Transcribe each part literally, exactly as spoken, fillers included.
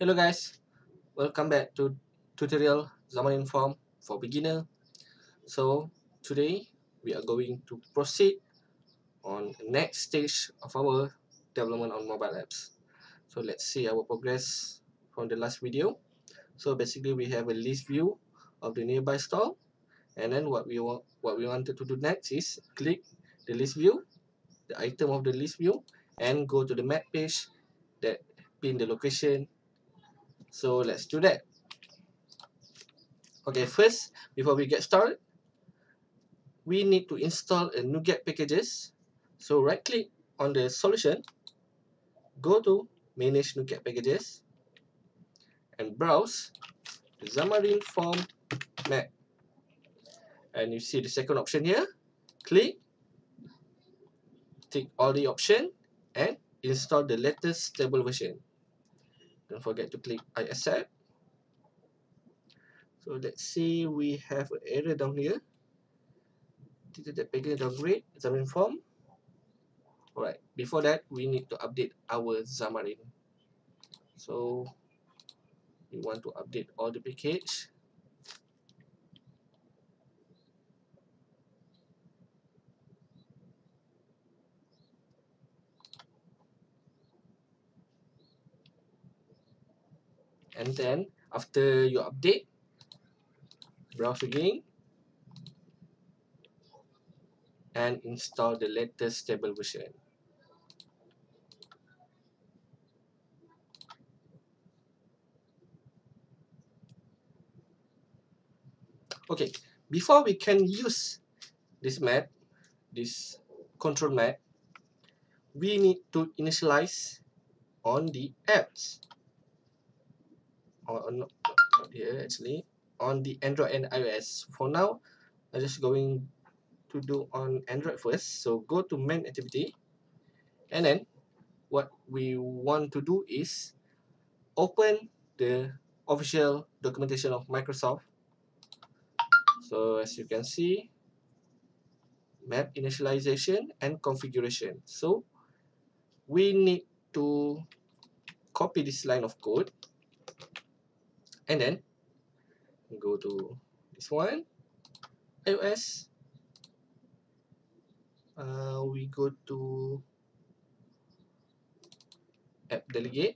Hello guys, welcome back to tutorial Zaman Inform for beginner. So today we are going to proceed on the next stage of our development on mobile apps. So let's see our progress from the last video. So basically we have a list view of the nearby store, and then what we want what we wanted to do next is click the list view, the item of the list view, and go to the map page that pin the location. So let's do that. Okay, first, before we get started, we need to install a NuGet packages. So right click on the solution, go to manage NuGet packages, and browse the Xamarin Form map. And you see the second option here, click, tick all the option, and install the latest stable version. Don't forget to click I accept. So let's see, we have an error down here. Did the package downgrade Xamarin Form? Alright, before that we need to update our Xamarin. So we want to update all the package. And then after you update, browse again and install the latest stable version. Okay, before we can use this map, this control map, we need to initialize on the apps. Or not, not here actually, on the Android and iOS. For now, I'm just going to do on Android first. So go to main activity, and then what we want to do is open the official documentation of Microsoft. So as you can see, map initialization and configuration. So we need to copy this line of code. And then go to this one, iOS. Uh, we go to app delegate.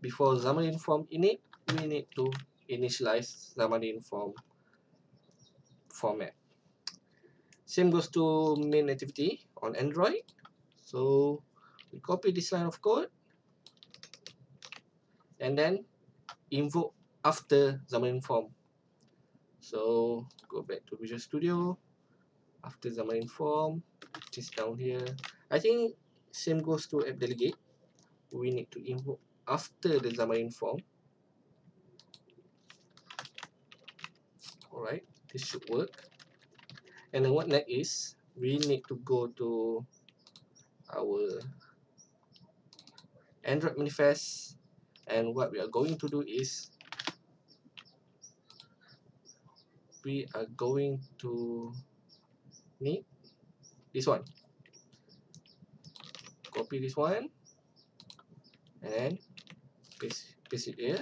Before Xamarin Form init, we need to initialize Xamarin Form format. Same goes to main activity on Android. So we copy this line of code, and then invoke after Xamarin Form. So go back to Visual Studio, after Xamarin Form, just down here. I think same goes to app delegate. We need to invoke after the Xamarin Form. Alright, this should work. And then what next is we need to go to our Android manifest. And what we are going to do is we are going to need this one. Copy this one and then paste, paste it here.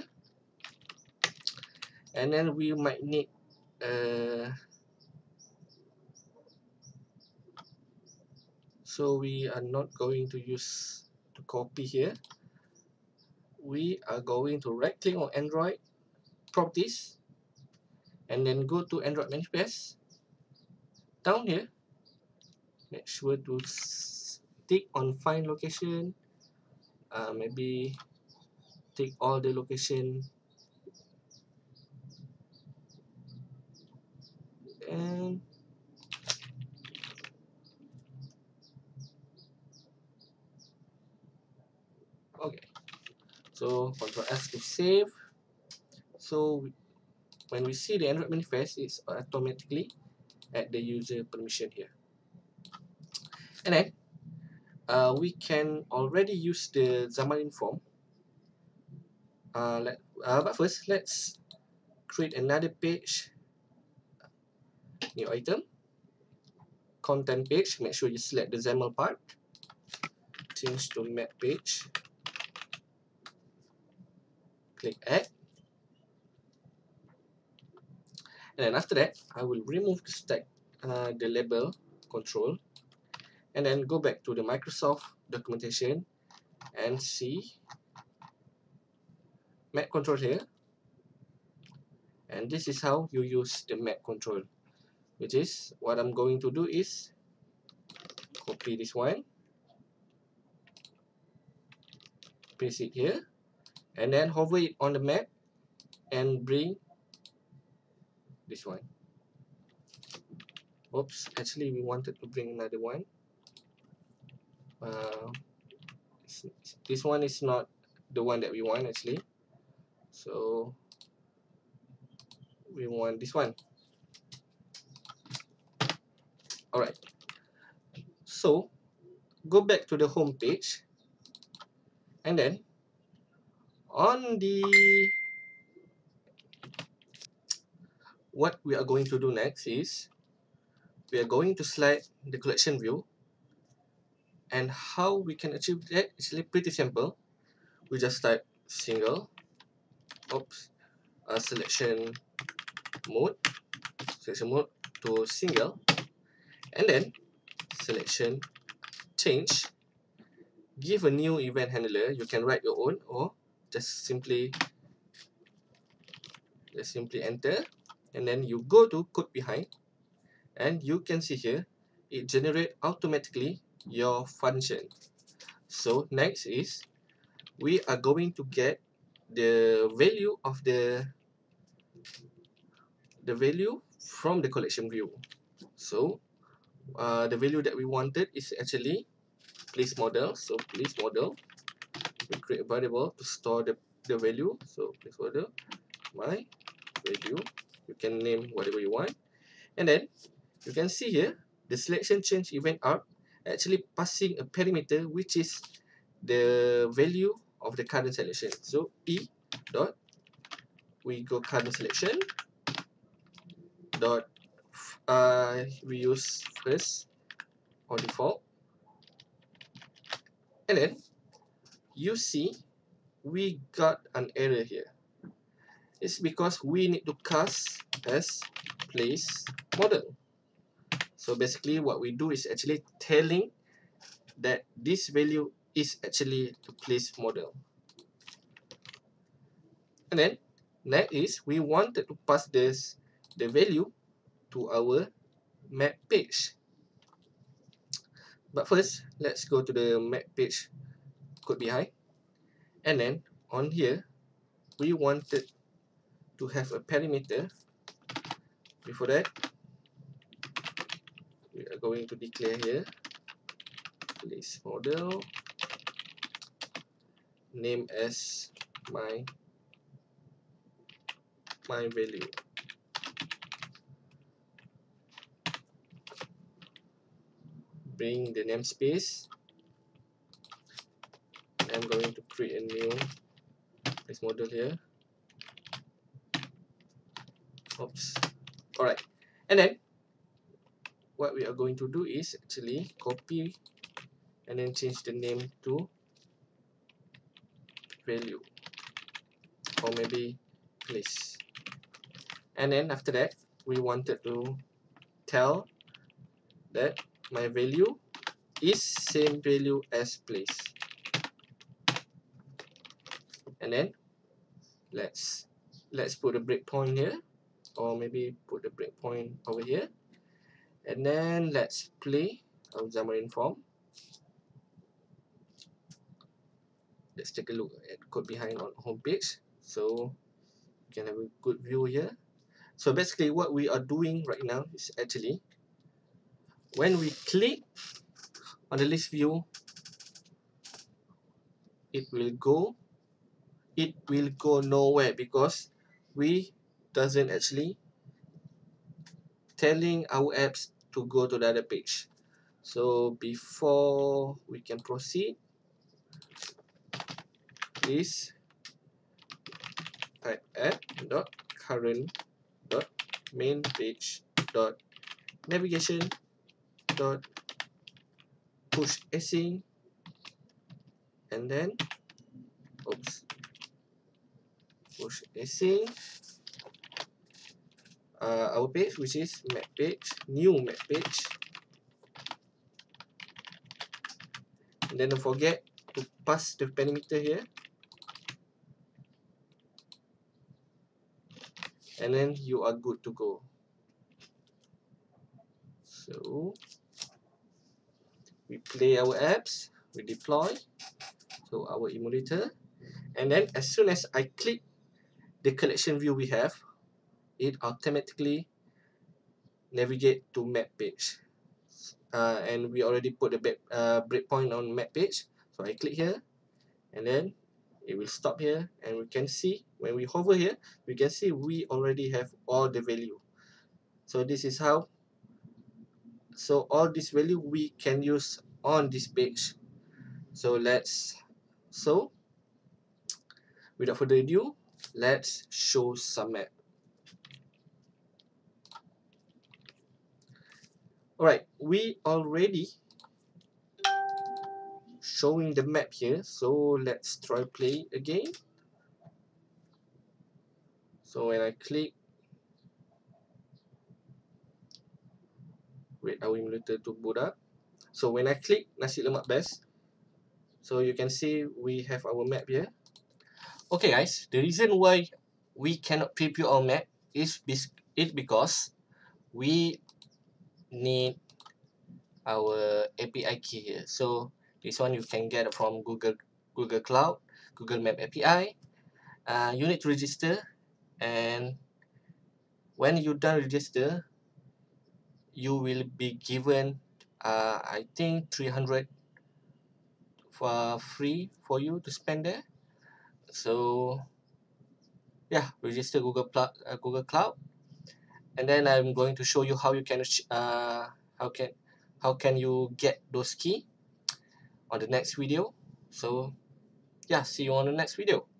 And then we might need uh, so we are not going to use to copy here. We are going to right click on Android properties, and then go to Android manifest. Down here, make sure to tick on find location. Uh, maybe tick all the location, and okay. So Control S to save. So we, when we see the Android manifest, it's automatically at the user permission here. And then uh, we can already use the Xamarin Form. Uh, let, uh, but first, let's create another page, new item, content page. Make sure you select the XAML part. Change to map page. click add, and then after that I will remove the stack, uh, the label control, and then go back to the Microsoft documentation and see map control here. And this is how you use the map control, which is what I'm going to do is copy this one, paste it here, and then hover it on the map and bring this one. Oops, actually we wanted to bring another one. Uh, this one is not the one that we want actually, so we want this one. Alright, so go back to the home page, and then on the what we are going to do next is we are going to slide the collection view, and how we can achieve that is pretty simple. We just type single oops uh, selection mode selection mode to single, and then selection change, give a new event handler. You can write your own or just simply just simply enter, and then you go to code behind, and you can see here it generates automatically your function. So next is we are going to get the value of the the value from the collection view. So uh, the value that we wanted is actually place model. So place model, we create a variable to store the, the value. So place model my value, you can name whatever you want, and then you can see here the selection change event arc actually passing a parameter which is the value of the current selection. So e dot we go current selection dot uh, we use first or default, and then you see we got an error here. It's because we need to cast as place model. So basically what we do is actually telling that this value is actually the place model. And then next is we wanted to pass this the value to our map page. But first let's go to the map page code behind, and then on here we wanted to have a parameter. Before that we are going to declare here place model, name as my my value. Bring the namespace, and I'm going to create a new place model here. Oops. Alright, and then what we are going to do is actually copy and then change the name to value or maybe place, and then after that we wanted to tell that my value is same value as place, and then let's let's put a breakpoint here, or maybe put a breakpoint over here. And then let's play our Xamarin Form. Let's take a look at code behind on home page, so you can have a good view here. So basically what we are doing right now is actually when we click on the list view, it will go it will go nowhere because we doesn't actually telling our apps to go to the other page. So before we can proceed, please type app dot current dot main page dot navigation dot push async, and then oops push async uh, our page, which is map page, new map page, and then don't forget to pass the parameter here, and then you are good to go. So we play our apps, we deploy to our emulator, and then as soon as I click the collection view we have, it automatically navigate to map page, uh, and we already put the uh, breakpoint on map page, so I click here and then it will stop here, and we can see when we hover here, we can see we already have all the value. So this is how, so all this value we can use on this page. So let's, so without further ado, let's show some map. Alright, we already showing the map here, so let's try play again. So when I click, wait our emulator to boot up. So when I click nasi lemak best, so you can see we have our map here. Okay guys, the reason why we cannot preview our map is it because we need our A P I key here. So this one you can get from Google Google Cloud, Google Map A P I. Uh, you need to register, and when you done register, you will be given uh, I think three hundred for free for you to spend there. So yeah, register Google Cloud, uh, Google Cloud, and then I'm going to show you how you can uh, how can how can you get those key on the next video. So yeah, see you on the next video.